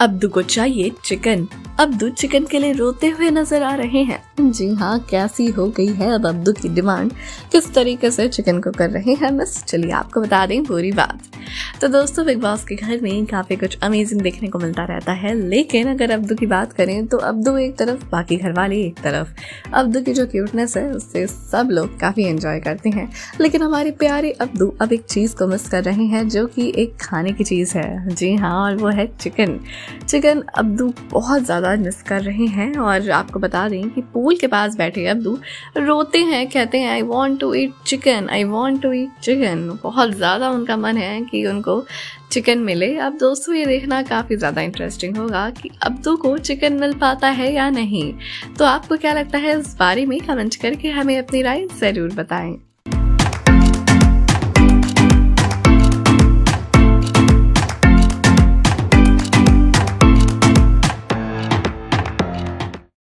Abdu को चाहिए chicken. Abdu chicken के लिए रोते हुए नजर आ रहे हैं। जी हाँ, कैसी हो गई है अब अब्दू की डिमांड, किस तरीके से चिकन को कर रहे हैं मिस। चलिए आपको बता दें पूरी बात। तो दोस्तों, बिग बॉस के घर में काफी कुछ अमेजिंग देखने को मिलता रहता है, लेकिन अगर अब्दू की बात करें तो अब्दू एक तरफ, बाकी घर वाले एक तरफ। अब्दू की जो क्यूटनेस है उससे सब लोग काफी एंजॉय करते हैं, लेकिन हमारे प्यारे अब्दू अब एक चीज को मिस कर रहे हैं जो कि एक खाने की चीज है। जी हाँ, और वो है चिकन। चिकन अब्दू बहुत ज़्यादा मिस कर रहे हैं। और आपको बता दें कि पूल के पास बैठे अब्दू रोते हैं, कहते हैं I want to eat chicken, I want to eat chicken. बहुत ज़्यादा उनका मन है कि उनको चिकन मिले। अब दोस्तों, ये देखना काफ़ी ज़्यादा इंटरेस्टिंग होगा कि अब्दू को चिकन मिल पाता है या नहीं। तो आपको क्या लगता है इस बारे में, कमेंट करके हमें अपनी राय ज़रूर बताएं।